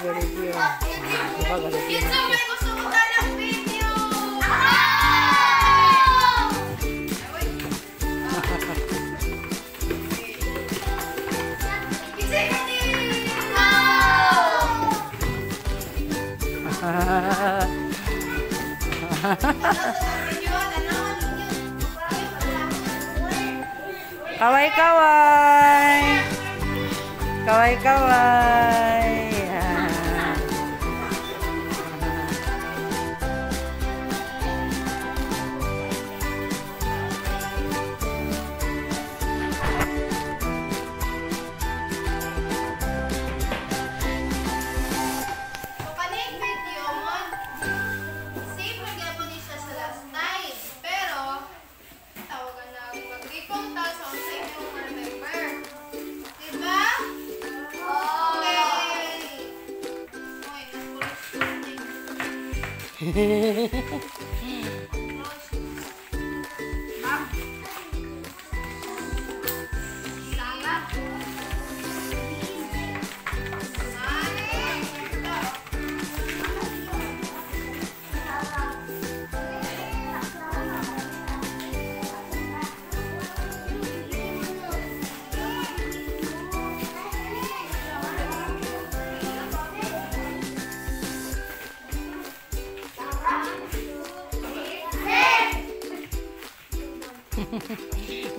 review. Gusto ko ng video. Kawai-kawai. Kawai-kawai.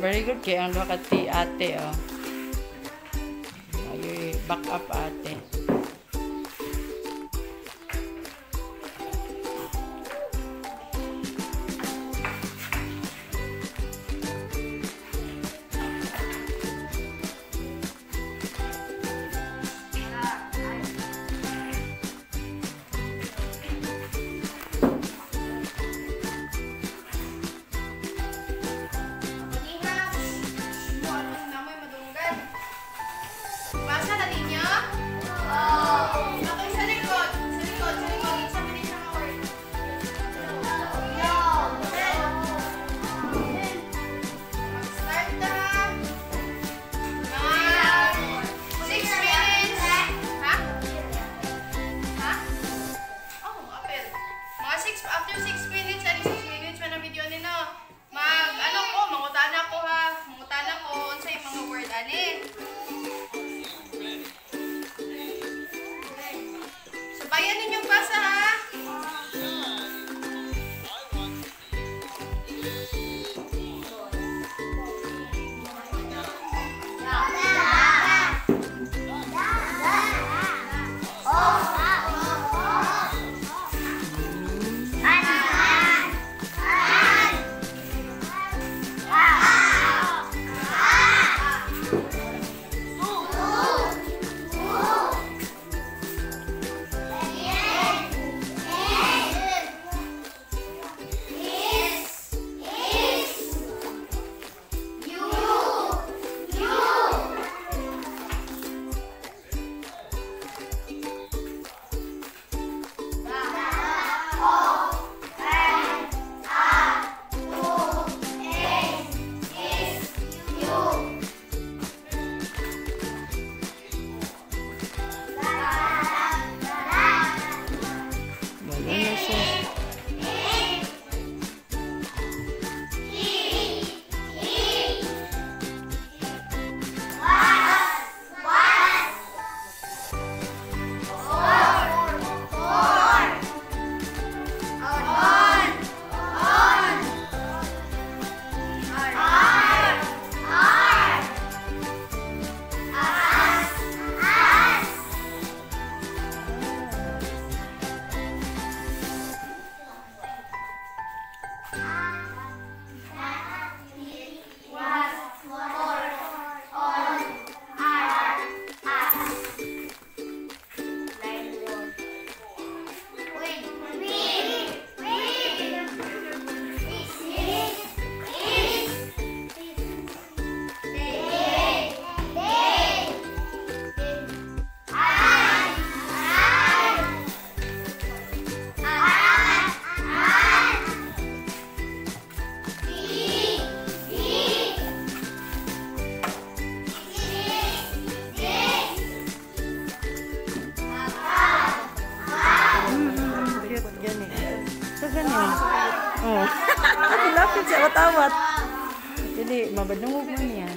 Very good kay ang wakati ate oh. Ay, back up ate. Yeah. Lawat. Jadi mabadungog man niya.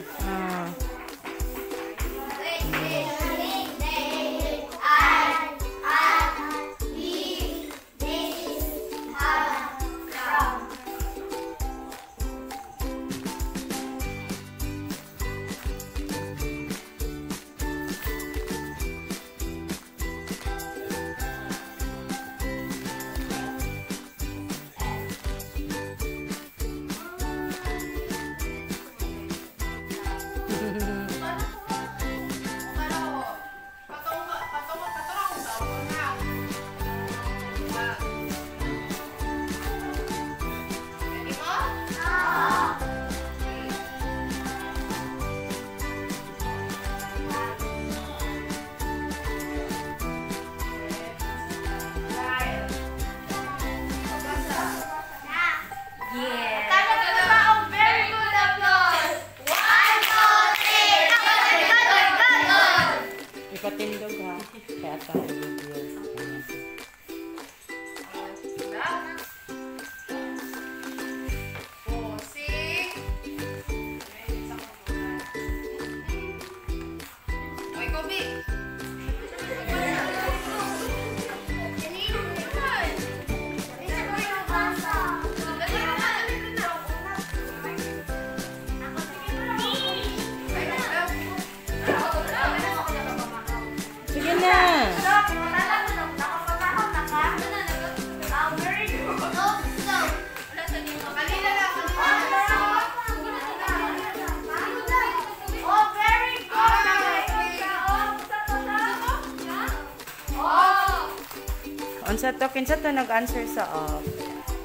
Kinsa to nag-answer sa off.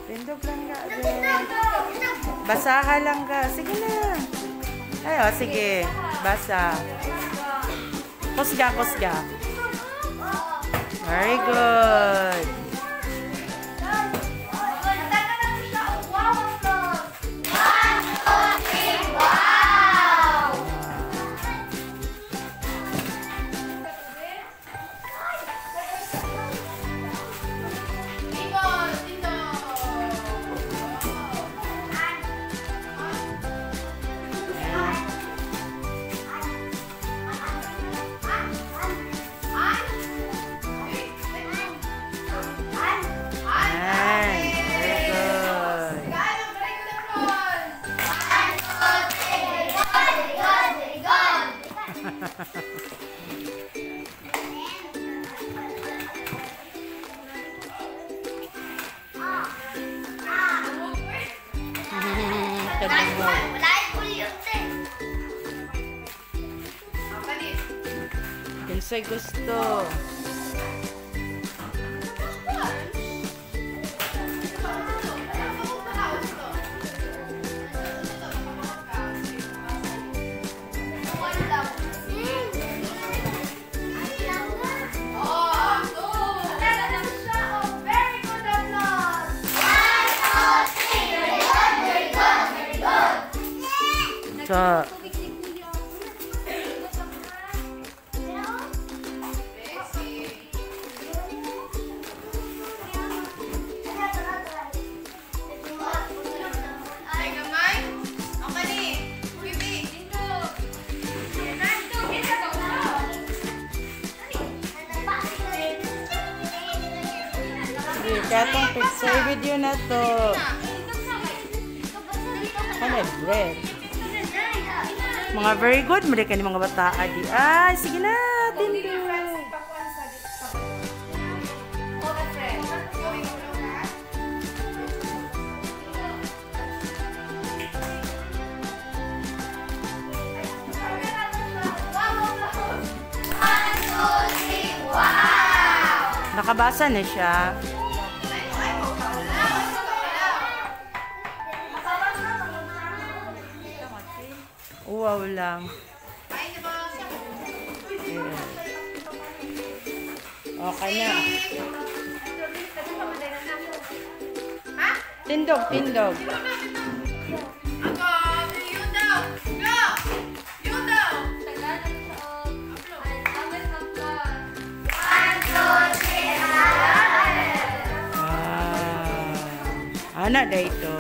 Pindog lang ka. Basaha lang ka. Sige na. Ay, oh, sige. Basa. Kusga, kusga. Very good. Say gusto. So katong picture video na to. Ano bread? Mga very good. Mereka ni mga bata adi. Ay, sige na. Tindi. Nakabasa na siya. Wow lang. Okay na. Tindog, tindog. Anak dah itu.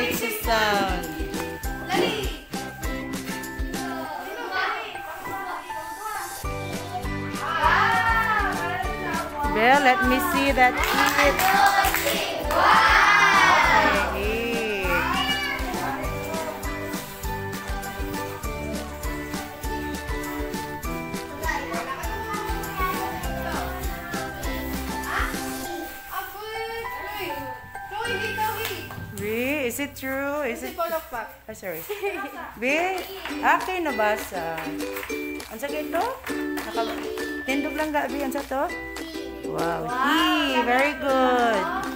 Lights sound. Lali! Well, let me see that clip. Wow! Okay. B, is it true? Is it palakpak? Ah, sorry. B, akin nabasa. Ansa kayo ito? Tindog lang gabi. Ansa to? Wow. Wow. E, very good.